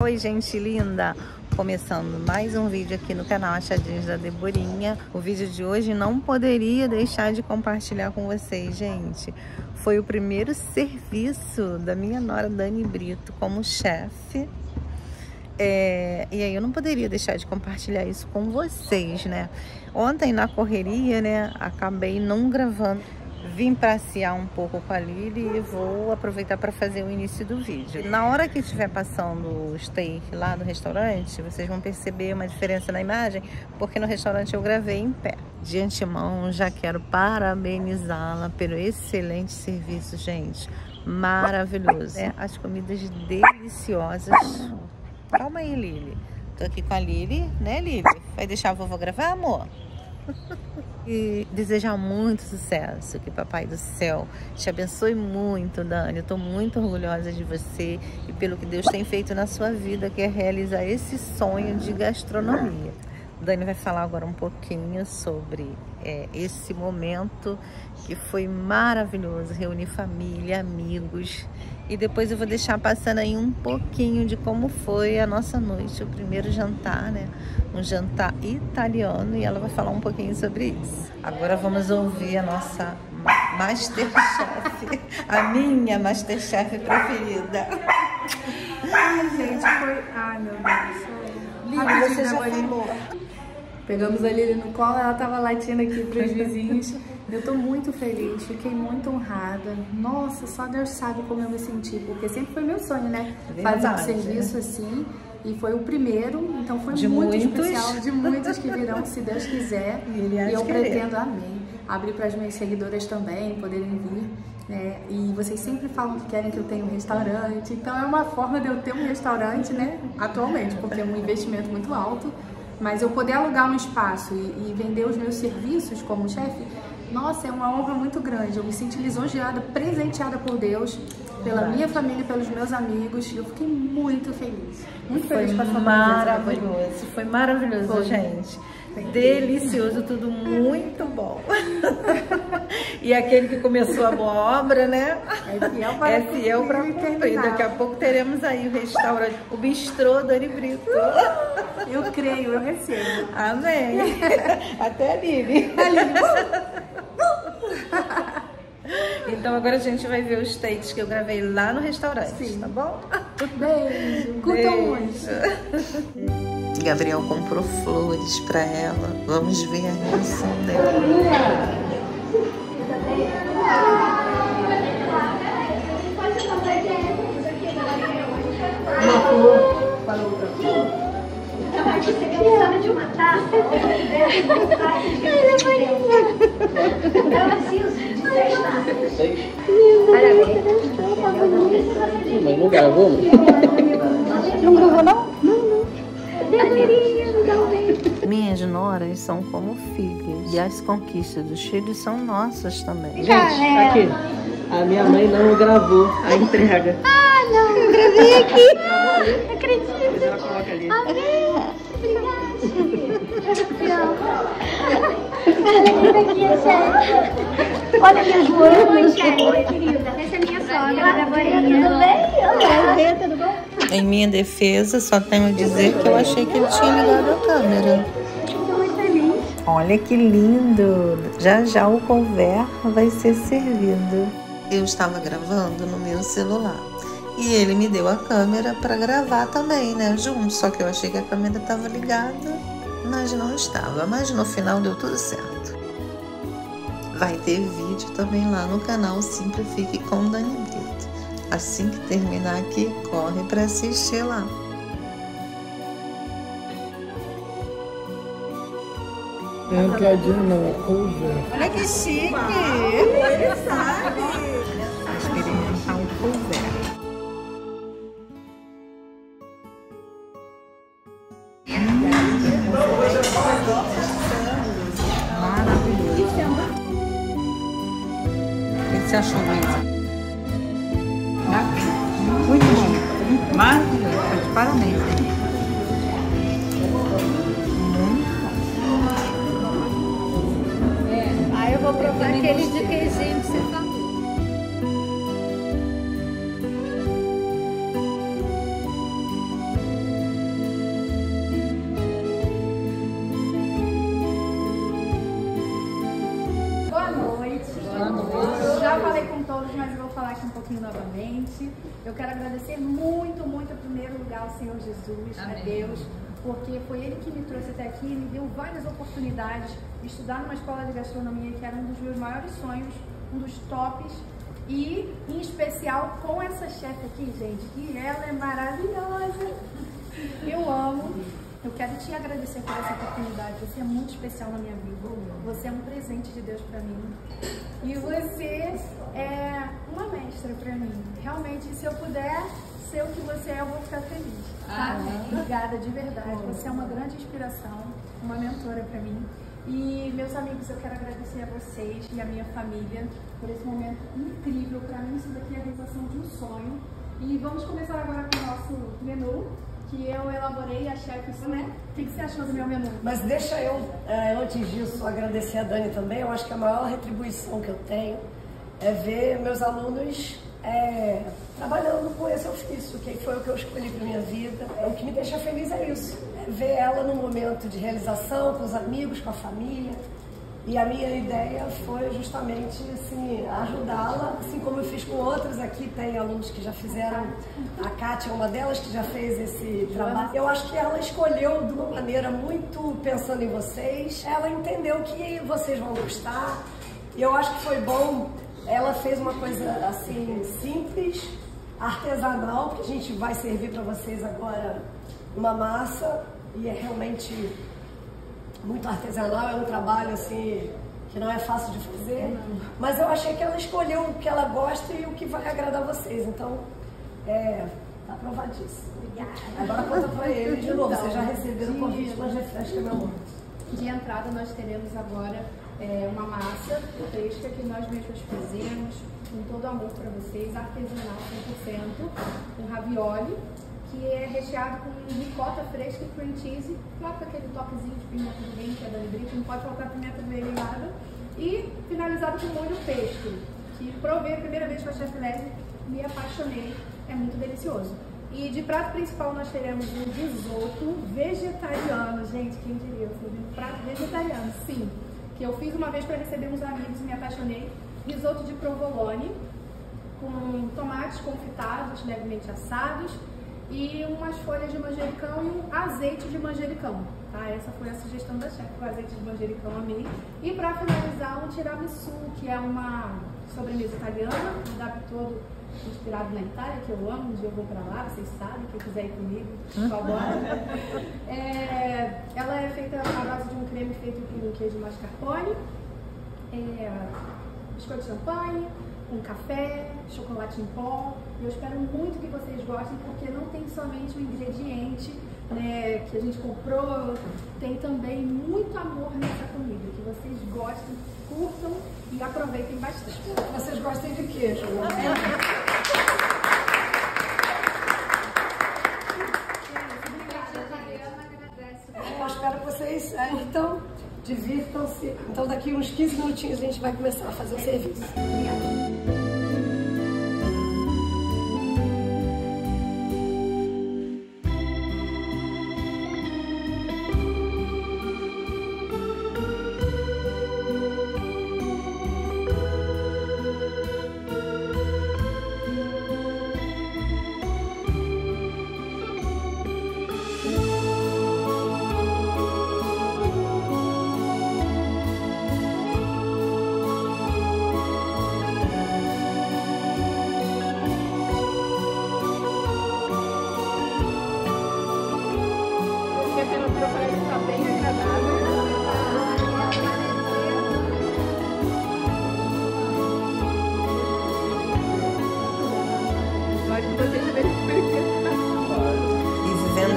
Oi gente linda, começando mais um vídeo aqui no canal Achadinhos da Deborinha. O vídeo de hoje não poderia deixar de compartilhar com vocês, gente. Foi o primeiro serviço da minha nora Dani Brito como chefe. E aí eu não poderia deixar de compartilhar isso com vocês, né? Ontem na correria, né, acabei não gravando. Vim passear um pouco com a Lili e vou aproveitar para fazer o início do vídeo. Na hora que estiver passando o steak lá do restaurante, vocês vão perceber uma diferença na imagem, porque no restaurante eu gravei em pé. De antemão, já quero parabenizá-la pelo excelente serviço, gente. Maravilhoso. As comidas deliciosas. Calma aí, Lili. Tô aqui com a Lili, né, Lili? Vai deixar a vovó gravar, amor? E desejar muito sucesso, que Papai do Céu te abençoe muito, Dani. Eu tô muito orgulhosa de você e pelo que Deus tem feito na sua vida, que é realizar esse sonho de gastronomia. Dani vai falar agora um pouquinho sobre esse momento que foi maravilhoso, reunir família, amigos. E depois eu vou deixar passando aí um pouquinho de como foi a nossa noite, o primeiro jantar, né? Um jantar italiano, e ela vai falar um pouquinho sobre isso. Agora vamos ouvir a nossa Masterchef, a minha Masterchef preferida. Ai, gente, foi... Ai, meu Deus. Lili, você já falou. Pegamos a Lili no colo, ela tava latindo aqui pros vizinhos. Eu tô muito feliz, fiquei muito honrada. Nossa, só Deus sabe como eu me senti, porque sempre foi meu sonho, né? Verdade, fazer um serviço assim, e foi o primeiro, então foi muito especial, de muitos que virão, se Deus quiser. E eu pretendo, amém, abrir para as minhas seguidoras também, poderem vir. Né? E vocês sempre falam que querem que eu tenha um restaurante, então é uma forma de eu ter um restaurante, né? Atualmente, porque é um investimento muito alto, mas eu poder alugar um espaço e vender os meus serviços como chefe, nossa, é uma honra muito grande. Eu me senti lisonjeada, presenteada por Deus, pela minha família, pelos meus amigos. Eu fiquei muito feliz. Muito feliz com a família. Maravilhoso. Foi maravilhoso, foi, gente. Delicioso, tudo muito bom. E aquele que começou a boa obra, né? É fiel para cumprir. Daqui a pouco teremos aí o restaurante, o bistrô Dani Brito. Eu creio, eu recebo. Amém. Até a Lili. Então agora a gente vai ver os takes que eu gravei lá no restaurante. Sim, tá bom? Beijo. Curtam muito. Gabriel comprou flores pra ela. Vamos ver a reação dela. De uma taça, ela preciso de 6 taças. Parabéns. Mas não gravou? Não gravou, não? Não. Minhas noras são como filhas, e as conquistas dos filhos são nossas também. Gente, aqui. A minha mãe não gravou a entrega. Ah, não, eu gravei aqui. Não acredito. Ela coloca ali. Amém. Olha minhas mãos, querida. Essa é minha sogra, da Deborinha. Tudo bem? Tudo bom? Em minha defesa, só tenho a dizer que eu achei que ele tinha ligado a câmera. Estou muito feliz. Olha que lindo! Já já o couvert vai ser servido. Eu estava gravando no meu celular. E ele me deu a câmera para gravar também, né, junto. Só que eu achei que a câmera estava ligada, mas não estava. Mas no final deu tudo certo. Vai ter vídeo também lá no canal Simplifique com o Dani Brito. Assim que terminar aqui, corre para assistir lá. Olha que chique! Ele sabe! Experimentar um couvert. Você achou mais? Muito bom. Maravilhoso. Parabéns. Aí eu vou provar aquele de queijinho que você tá. pouquinho novamente. Eu quero agradecer muito, muito, em primeiro lugar, ao Senhor Jesus, amém, a Deus, porque foi Ele que me trouxe até aqui, me deu várias oportunidades de estudar numa escola de gastronomia, que era um dos meus maiores sonhos, um dos tops, e em especial com essa chefe aqui, gente, que ela é maravilhosa, eu amo. Eu quero te agradecer por essa oportunidade, você é muito especial na minha vida, você é um presente de Deus para mim e você é uma mestra para mim. Realmente, se eu puder ser o que você é, eu vou ficar feliz. Tá? Obrigada, de verdade, você é uma grande inspiração, uma mentora para mim. E, meus amigos, eu quero agradecer a vocês e a minha família por esse momento incrível. Para mim, isso daqui é a realização de um sonho. E vamos começar agora com o nosso menu, que eu elaborei, a chefe, né? O que você achou do meu menu? Mas deixa eu, antes disso, agradecer a Dani também. Eu acho que a maior retribuição que eu tenho é ver meus alunos trabalhando com esse ofício, que foi o que eu escolhi para minha vida. O que me deixa feliz é isso, é ver ela num momento de realização, com os amigos, com a família. E a minha ideia foi justamente assim, ajudá-la, assim como eu fiz com outros aqui. Tem alunos que já fizeram, a Cátia é uma delas que já fez esse trabalho. Eu acho que ela escolheu de uma maneira muito pensando em vocês, ela entendeu que vocês vão gostar e eu acho que foi bom. Ela fez uma coisa assim simples, artesanal, que a gente vai servir para vocês agora uma massa e é realmente muito artesanal, é um trabalho assim que não é fácil de fazer, não. Mas eu achei que ela escolheu o que ela gosta e o que vai agradar vocês, então tá aprovadíssimo. Obrigada. Agora conta para eles de novo, então, vocês já receberam o convite, mas refresca meu amor. De entrada nós teremos agora uma massa fresca que nós mesmos fazemos, com todo amor para vocês, artesanal 100%, um ravioli, que é recheado com ricota fresca e cream cheese, claro, com aquele toquezinho de pimenta do reino, que é da Libritá, não pode faltar pimenta vermelhada, e finalizado com molho pesto, que provei a primeira vez com a chefe Leslie, me apaixonei, é muito delicioso. E de prato principal nós teremos um risoto vegetariano, gente, quem diria, eu fui um prato vegetariano, sim, que eu fiz uma vez para receber uns amigos e me apaixonei, risoto de provolone, com tomates confitados, levemente assados, e umas folhas de manjericão e um azeite de manjericão, tá? Essa foi a sugestão da chefe, o azeite de manjericão, amei. E para finalizar, um tiramissu, que é uma sobremesa italiana, um dado todo inspirado na Itália, que eu amo, um dia eu vou pra lá, vocês sabem, quem quiser ir comigo, só bora. Ela é feita à base de um creme feito com queijo mascarpone, biscoito de champanhe, um café, chocolate em pó. Eu espero muito que vocês gostem, porque não tem somente o ingrediente, né, que a gente comprou, tem também muito amor nessa comida, que vocês gostem, curtam e aproveitem bastante. Vocês gostem de queijo, né? Eu espero que vocês, então, divirtam-se. Então, daqui uns 15 minutinhos a gente vai começar a fazer o serviço. Obrigada.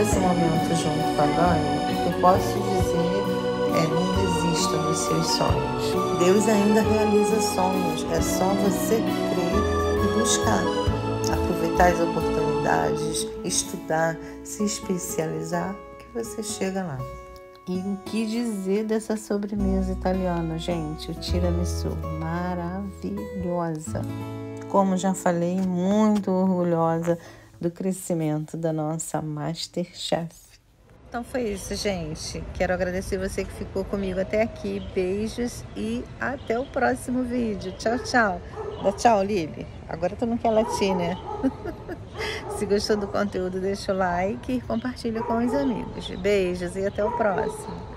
Esse momento junto com a Dani, eu posso dizer, não desista dos seus sonhos. Deus ainda realiza sonhos, é só você crer e buscar. Aproveitar as oportunidades, estudar, se especializar, que você chega lá. E o que dizer dessa sobremesa italiana, gente? O tiramissu, maravilhosa. Como já falei, muito orgulhosa do crescimento da nossa Masterchef. Então foi isso, gente. Quero agradecer você que ficou comigo até aqui. Beijos e até o próximo vídeo. Tchau, tchau. Dá tchau, Lib. Agora tu não quer latir, né? Se gostou do conteúdo, deixa o like e compartilha com os amigos. Beijos e até o próximo.